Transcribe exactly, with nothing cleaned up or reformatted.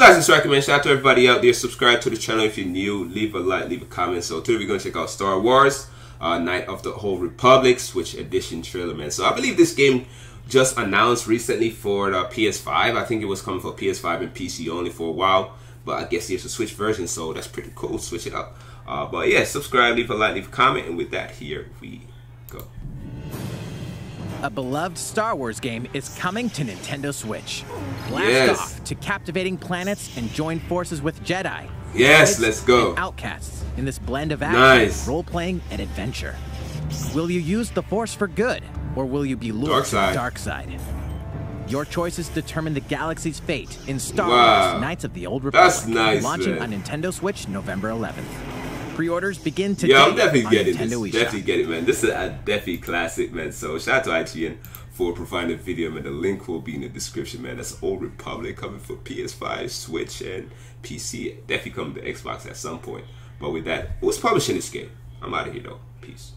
you guys enjoy, recommend, shout out to everybody out there. Subscribe to the channel if you're new. Leave a like, leave a comment. So today we're going to check out Star Wars, uh, Knights of the Old Republic Switch Edition trailer, man. So I believe this game just announced recently for the P S five. I think it was coming for P S five and P C only for a while. But I guess there's a Switch version, so that's pretty cool. Switch it up. Uh, but yeah, subscribe, leave a like, leave a comment. And with that, here we go. A beloved Star Wars game is coming to Nintendo Switch. Blast yes. off to captivating planets and join forces with Jedi. Yes, let's go. And outcasts in this blend of action, nice. role-playing, and adventure. Will you use the Force for good, or will you be lured dark to the dark side? Your choices determine the galaxy's fate in Star wow. Wars: Knights of the Old Republic. That's nice, launching man. on Nintendo Switch November eleventh. Pre-orders begin today. Yeah, I'm definitely getting this. E definitely get it, man. This is a definitely classic, man. So shout out to I G N for providing the video, man. The link will be in the description, man. That's Old Republic coming for P S five, Switch, and P C. Definitely coming to Xbox at some point. But with that, who's publishing this game? I'm out of here though. Peace.